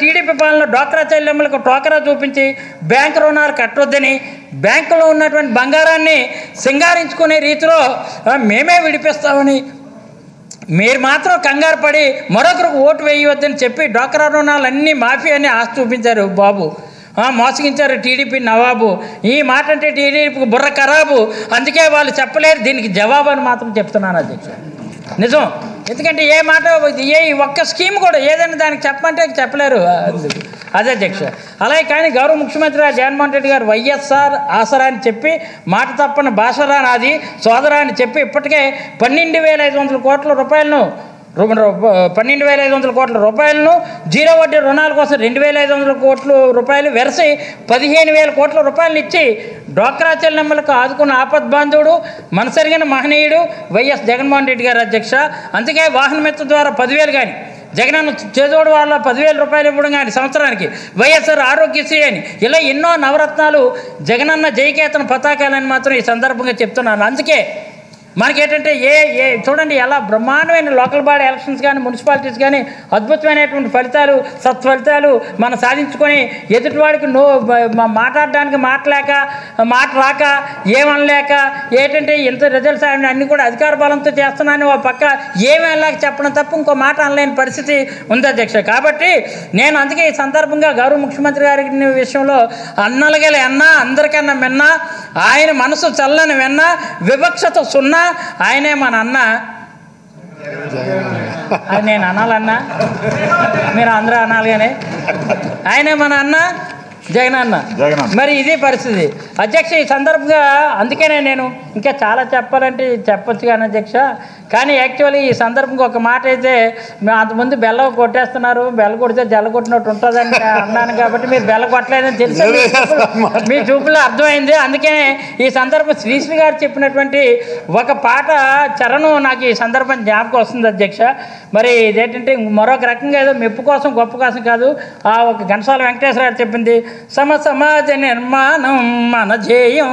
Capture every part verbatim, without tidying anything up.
TDP పాలన డ్వాక్రా చెల్లెమ్మలకు డ్వాక్రా చూపించి బ్యాంకు రుణాలు కట్టొద్దని, బ్యాంకులో ఉన్నటువంటి బంగారాన్ని సింగారించుకునే రీతిలో మేమే విడిపిస్తామని, మీరు మాత్రం కంగారు పడి మరొకరికి ఓటు వేయవద్దని చెప్పి డ్వాక్రా రుణాలన్నీ మాఫీ అని ఆస్తి చూపించారు బాబు, మోసగించారు టీడీపీ నవాబు. ఈ మాట అంటే టీడీపీకి బుర్ర ఖరాబు, అందుకే వాళ్ళు చెప్పలేరు. దీనికి జవాబు అని మాత్రం చెప్తున్నాను అధ్యక్ష, నిజం. ఎందుకంటే ఏ మాట ఏ ఒక్క స్కీమ్ కూడా ఏదైనా దానికి చెప్పమంటే చెప్పలేరు అదే అధ్యక్ష. అలాగే కానీ గౌరవ ముఖ్యమంత్రి జగన్మోహన్ రెడ్డి గారు వైఎస్ఆర్ ఆసరా అని చెప్పి, మాట తప్పని భాషరా నాది సోదరా అని చెప్పి ఇప్పటికే పన్నెండు వేల ఐదు వందల కోట్ల రూపాయలను పన్నెండు వేల ఐదు వందల కోట్ల రూపాయలను జీరో వడ్డీ రుణాల కోసం రెండు వేల ఐదు వందల కోట్ల రూపాయలు వెరసి పదిహేను వేల కోట్ల రూపాయలు ఇచ్చి డ్వాక్రా చెల్లెమ్మలకు ఆదుకున్న ఆపద్ బాంధవుడు మనసరిగిన మహనీయుడు వైఎస్ జగన్మోహన్ రెడ్డి గారు అధ్యక్ష. అందుకే వాహన మిత్ర ద్వారా పదివేలు కానీ, జగనన్న చేదోడు వాళ్ళ పదివేల రూపాయలు ఇవ్వడం కానీ, సంవత్సరానికి వైఎస్ఆర్ ఆరోగ్యశ్రీ అని, ఇలా ఎన్నో నవరత్నాలు జగనన్న జయకేతన పతాకాలని మాత్రం ఈ సందర్భంగా చెప్తున్నాను. అందుకే మనకేంటంటే ఏ ఏ చూడండి ఎలా బ్రహ్మాండమైన లోకల్ బాడీ ఎలక్షన్స్ కానీ, మున్సిపాలిటీస్ కానీ అద్భుతమైనటువంటి ఫలితాలు, సత్ఫలితాలు మనం సాధించుకొని, ఎదుటివాడికి నో మాట్లాడడానికి మాట్లాక మాట రాక ఏమనలేక ఏంటంటే ఇంత రిజల్ట్స్ అన్నీ కూడా అధికార బలంతో చేస్తున్నాను ఓ పక్క ఏమేలాగ చెప్పడం తప్ప ఇంకో మాట అనలేని పరిస్థితి ఉంది అధ్యక్ష. కాబట్టి నేను అందుకే ఈ సందర్భంగా గౌరవ ముఖ్యమంత్రి గారి విషయంలో అన్నలగల అన్నా అందరికన్నా మిన్నా, ఆయన మనసు చల్లని వెన్నా, వివక్షత సున్నా, ఆయనే మన అన్న, అది నేను అనాలన్నా మీరు అందరూ అనాలిగానే, ఆయనే మన అన్న జగన్ అన్న. మరి ఇది పరిస్థితి అధ్యక్ష. ఈ సందర్భంగా అందుకనే నేను ఇంకా చాలా చెప్పాలంటే చెప్పొచ్చు కానీ అధ్యక్ష, కానీ యాక్చువల్లీ ఈ సందర్భంగా ఒక మాట అయితే, అంతకుముందు బెల్ల కొట్టేస్తున్నారు, బెల్ల కొడితే జల్ల కొట్టినట్టు ఉంటుందని అన్నాను కాబట్టి మీరు బెల్ల కొట్టలేదని తెలిసి మీ చూపులో అర్థమైంది. అందుకనే ఈ సందర్భం శ్రీశ్రీ గారు చెప్పినటువంటి ఒక పాట చరణం నాకు ఈ సందర్భం జ్ఞాపకం వస్తుంది అధ్యక్ష. మరి ఇదేంటంటే మరొక రకంగా ఏదో మెప్పు కోసం గొప్ప కోసం కాదు, ఆ ఒక ఘనసాల వెంకటేశ్వరరావు చెప్పింది, సమ సమాజ నిర్మాణం మన ధ్యేయం,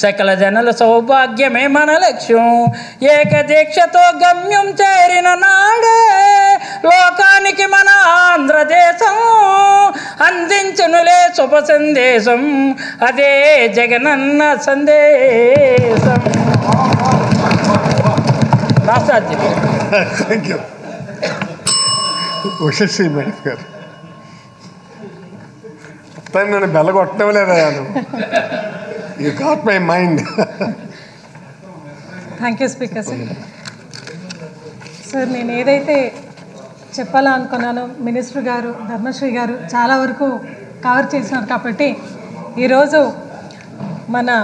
సకల జనుల సౌభాగ్యమే మన లక్ష్యం, ఏకదీక్షతో గమ్యం చేరిన నాడే లోకానికి మన ఆంధ్రదేశం, అందించనులే శుభ సందేశం, అదే జగనన్న సందేశం. నన్ను బెల్లగొట్టడం లేదా? You got my mind. Thank you speaker sir. Sir నేను ఏదైతే చెప్పాలని అనుకున్నానో మినిస్టర్ గారు, ధర్మశ్రీ గారు చాలా వరకు కవర్ చేసినారు. కాబట్టి ఈరోజు మన